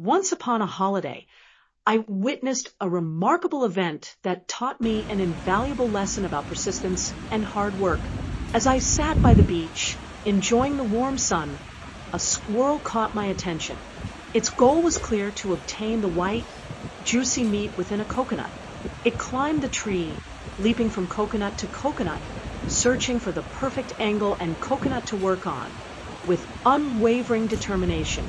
Once upon a holiday, I witnessed a remarkable event that taught me an invaluable lesson about persistence and hard work. As I sat by the beach, enjoying the warm sun, a squirrel caught my attention. Its goal was clear: to obtain the white, juicy meat within a coconut. It climbed the tree, leaping from coconut to coconut, searching for the perfect angle and coconut to work on. With unwavering determination,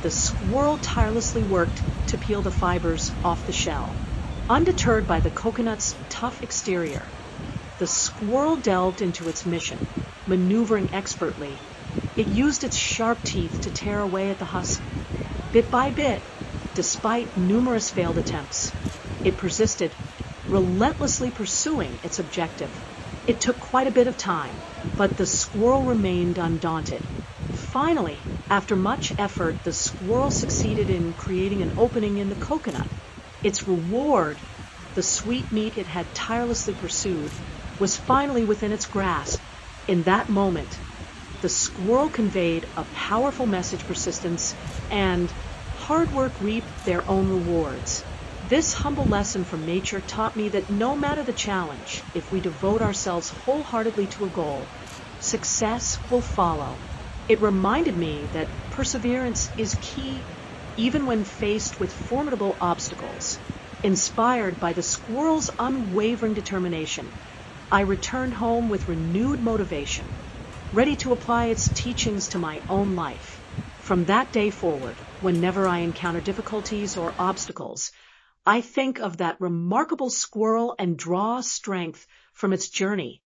the squirrel tirelessly worked to peel the fibers off the shell. Undeterred by the coconut's tough exterior, the squirrel delved into its mission. Maneuvering expertly, it used its sharp teeth to tear away at the husk. Bit by bit, despite numerous failed attempts, it persisted, relentlessly pursuing its objective. It took quite a bit of time, but the squirrel remained undaunted. Finally, after much effort, the squirrel succeeded in creating an opening in the coconut. Its reward, the sweet meat it had tirelessly pursued, was finally within its grasp. In that moment, the squirrel conveyed a powerful message: persistence and hard work reap their own rewards. This humble lesson from nature taught me that no matter the challenge, if we devote ourselves wholeheartedly to a goal, success will follow. It reminded me that perseverance is key even when faced with formidable obstacles. Inspired by the squirrel's unwavering determination, I returned home with renewed motivation, ready to apply its teachings to my own life. From that day forward, whenever I encounter difficulties or obstacles, I think of that remarkable squirrel and draw strength from its journey.